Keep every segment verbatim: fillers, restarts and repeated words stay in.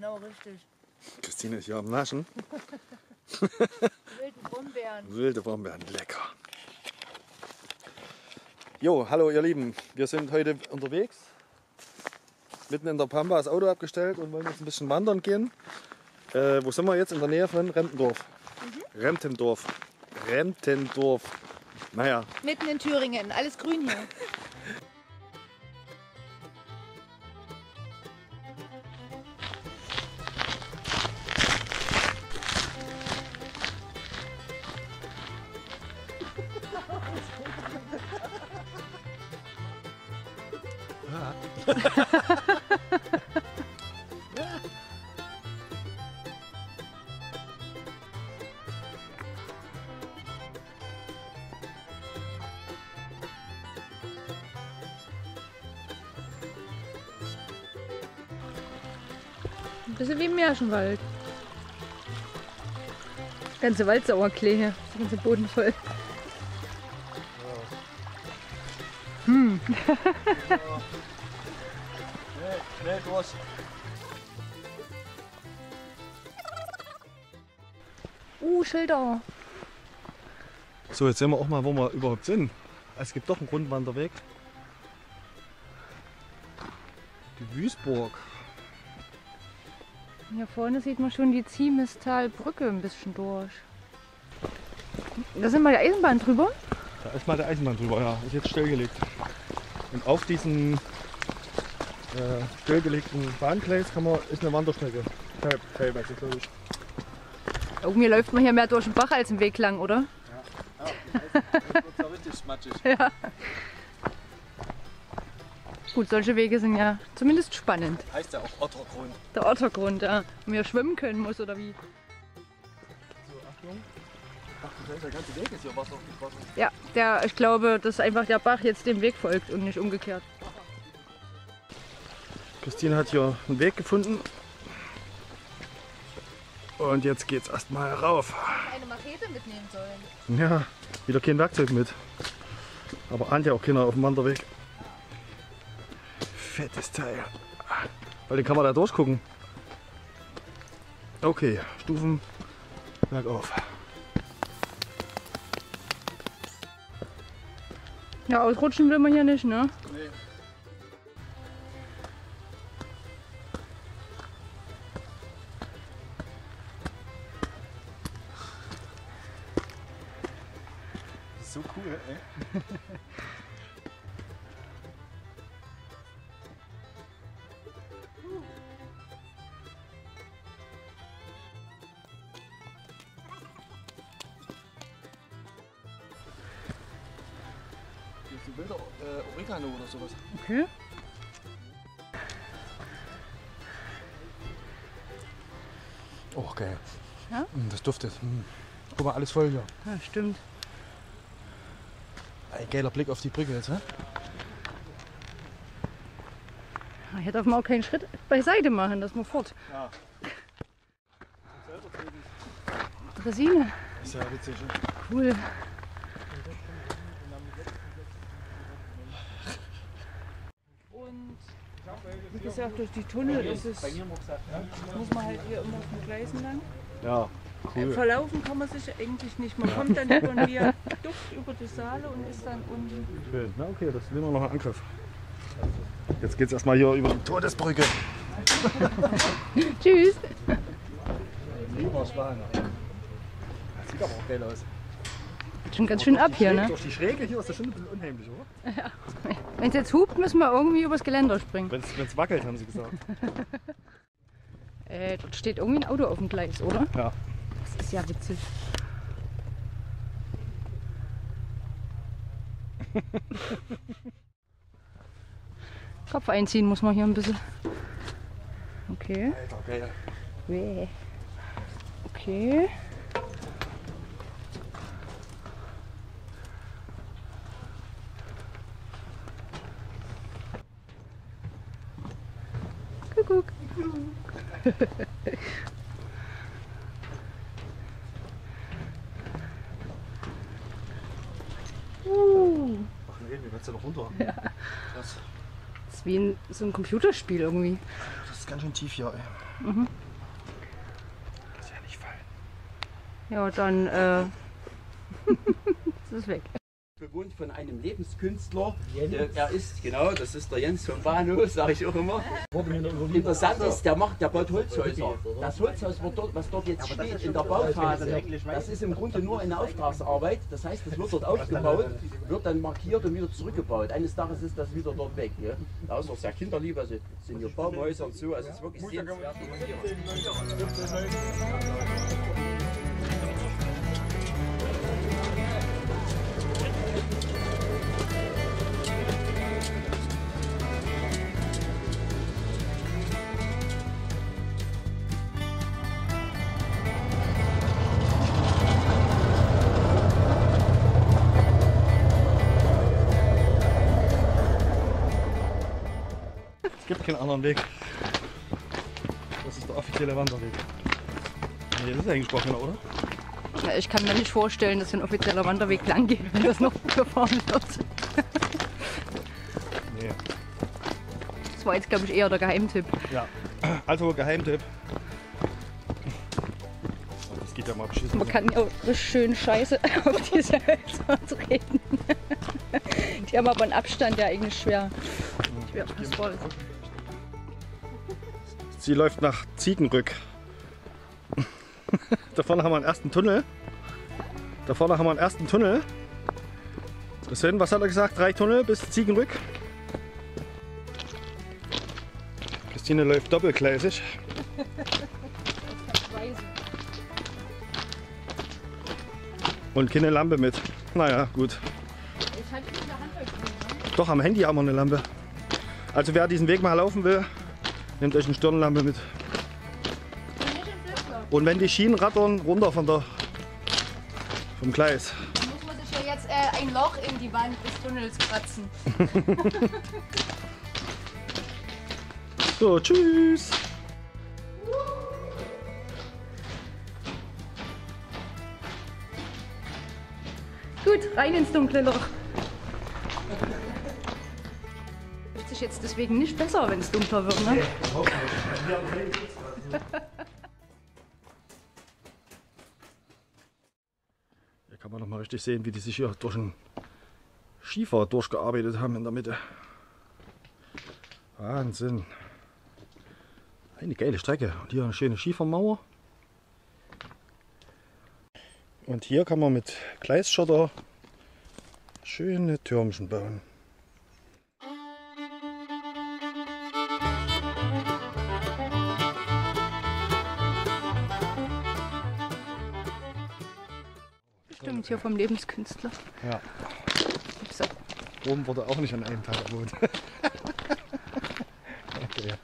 genau richtig. Christine ist hier am Naschen. Wilde Brombeeren. Wilde Brombeeren, lecker. Jo, hallo ihr Lieben. Wir sind heute unterwegs. Mitten in der Pampa, das Auto abgestellt und wollen jetzt ein bisschen wandern gehen. Äh, wo sind wir jetzt? In der Nähe von Remptendorf. Mhm. Remptendorf. Remptendorf. Naja. Mitten in Thüringen. Alles grün hier. Ein bisschen wie im Märchenwald. Der ganze Wald Sauerklee hier, der ganze Boden voll. Hm. Uh, Schilder. So, jetzt sehen wir auch mal, wo wir überhaupt sind. Es gibt doch einen Rundwanderweg. Die Wüstburg. Hier vorne sieht man schon die Ziemestalbrücke ein bisschen durch. Da sind mal die Eisenbahn drüber. Da ist mal der Eisenbahn drüber, ja. Ist jetzt stillgelegt. Und auf diesen äh, stillgelegten Bahngleis kann man, ist eine Wanderstrecke. Teilweise, glaube ich. Irgendwie läuft man hier mehr durch den Bach als den Weg lang, oder? Ja, ja, die Eisen, das wird's auch richtig matschig. Ja. Gut, solche Wege sind ja zumindest spannend. Heißt ja auch Ottergrund. Der Ottergrund, ja. Wo man schwimmen können muss, oder wie? So, Achtung. Der ganze Weg ist hier Wasser aufgegossen. Ja, der, ich glaube, dass einfach der Bach jetzt dem Weg folgt und nicht umgekehrt. Christine hat hier einen Weg gefunden. Und jetzt geht's erstmal rauf. Eine Machete mitnehmen sollen. Ja, wieder kein Werkzeug mit. Aber ahnt ja auch keiner auf dem Wanderweg. Fettes Teil. Weil den kann man da durchgucken. Okay, Stufen bergauf. Ja, ausrutschen will man hier nicht, ne? Nee. So cool, ey. Bilder, äh, Oregano oder sowas. Okay. Oh, geil. Ja? Das duftet. Guck mal, alles voll hier. Ja, stimmt. Ein geiler Blick auf die Brücke jetzt, ne? Hier darf man auch keinen Schritt beiseite machen, dass man fort. Ja. Dresine. Ist ja witzig. Ne? Cool. Wie gesagt, durch die Tunnel ist es, muss man halt hier immer auf den Gleisen lang. Ja, cool. Verlaufen kann man sich eigentlich nicht. Man kommt dann über hier Duft über die Saale und ist dann unten. Schön, na okay, das nehmen wir noch einen Angriff. Jetzt geht's erstmal hier über die Todesbrücke. Tschüss. Lieber Schwager. Das sieht aber auch geil aus. Schon ganz schön ab hier, ne? Durch die Schräge hier ist das schon ein bisschen unheimlich, oder? Ja. Wenn es jetzt hupt, müssen wir irgendwie übers Geländer springen. Wenn es wackelt, haben sie gesagt. äh, dort steht irgendwie ein Auto auf dem Gleis, oder? Ja. Das ist ja witzig. Kopf einziehen muss man hier ein bisschen. Okay. Alter, geil. Okay. uh. Ach nee, wir werden ja noch runter. Ja. Krass. Das ist wie ein, so ein Computerspiel irgendwie. Das ist ganz schön tief hier, ey. Mhm. Das ist ja nicht fallen. Ja, dann äh, das ist weg. Bewohnt von einem Lebenskünstler. Jens. Er ist, genau, das ist der Jens vom Bahnhof, sage ich auch immer. Interessant ist, der, macht, der baut Holzhäuser. Das Holzhaus, wird dort, was dort jetzt steht, in der Bauphase, das ist im Grunde nur eine Auftragsarbeit. Das heißt, das wird dort aufgebaut, wird dann markiert und wieder zurückgebaut. Eines Tages ist das wieder dort weg. Ne? Da ist auch sehr kinderlieb, also sind hier Baumhäuser und so. Also es ist wirklich sehenswert. Es gibt keinen anderen Weg. Das ist der offizielle Wanderweg. Nee, das ist eigentlich gar keiner, oder? Ja, ich kann mir nicht vorstellen, dass ein offizieller Wanderweg lang geht, wenn das noch gefahren wird. Nee. Das war jetzt, glaube ich, eher der Geheimtipp. Ja, also Geheimtipp. Das geht ja mal beschissen. Man kann ja auch richtig schön Scheiße auf diese Hölzer treten. Die haben aber einen Abstand, der eigentlich schwer. Ja, das war's. Sie läuft nach Ziegenrück. Da vorne haben wir einen ersten Tunnel. Da vorne haben wir einen ersten Tunnel. Das sind, was hat er gesagt? Drei Tunnel bis Ziegenrück. Christine läuft doppelgleisig. Und keine Lampe mit. Naja, gut. Doch, am Handy haben wir eine Lampe. Also wer diesen Weg mal laufen will, nehmt euch eine Stirnlampe mit. Und wenn die Schienen rattern, runter von der, vom Gleis. Dann muss man sich ja jetzt äh, ein Loch in die Wand des Tunnels kratzen. So, tschüss! Gut, rein ins dunkle Loch. Jetzt deswegen nicht besser, wenn es dunkler wird, ne? Hier kann man noch mal richtig sehen, wie die sich hier durch den Schiefer durchgearbeitet haben in der Mitte. Wahnsinn. Eine geile Strecke. Und hier eine schöne Schiefermauer. Und hier kann man mit Gleisschotter schöne Türmchen bauen. Stimmt, hier vom Lebenskünstler. Ja. So. Rom wurde auch nicht an einem Tag gewohnt. Okay.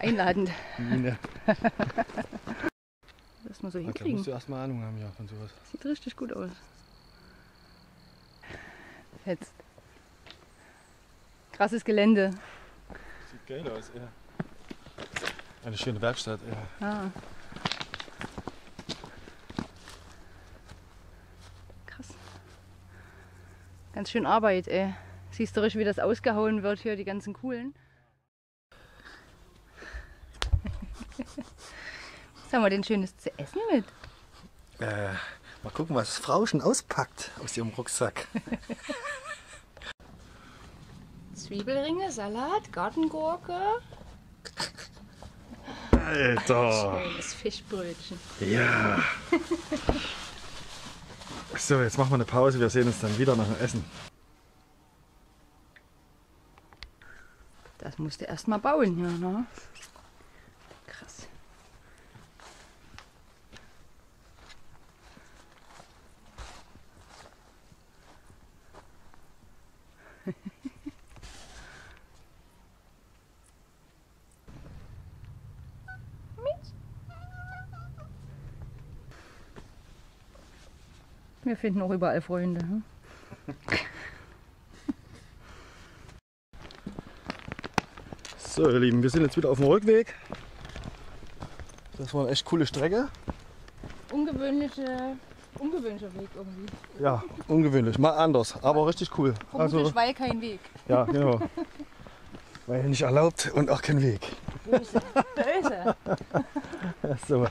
Einladend. Nee. Dass man so hinkriegen. Okay, musst du erstmal Ahnung haben, ja, von sowas. Sieht richtig gut aus. Fetzt. Krasses Gelände. Sieht geil aus, ja. Eine schöne Werkstatt, ja. Ah. Ganz schön Arbeit, ey. Siehst du richtig, wie das ausgehauen wird hier, die ganzen Kuhlen. Was haben wir denn Schönes zu essen mit? Äh, mal gucken, was Frau schon auspackt aus ihrem Rucksack. Zwiebelringe, Salat, Gartengurke. Alter! Schönes Fischbrötchen. Ja! So, jetzt machen wir eine Pause, wir sehen uns dann wieder nach dem Essen. Das musst du erst mal bauen hier, ne? Krass. Wir finden auch überall Freunde. Hm? So, ihr Lieben, wir sind jetzt wieder auf dem Rückweg. Das war eine echt coole Strecke. Ungewöhnliche, ungewöhnlicher Weg irgendwie. Ja, ungewöhnlich, mal anders, aber richtig cool. Vermutlich, also, weil kein Weg. Ja, genau. Weil nicht erlaubt und auch kein Weg. Böse. Böse. So,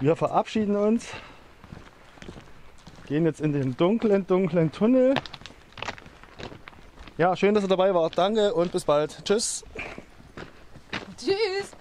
wir verabschieden uns. Gehen jetzt in den dunklen, dunklen Tunnel. Ja, schön, dass ihr dabei wart. Danke und bis bald. Tschüss. Tschüss.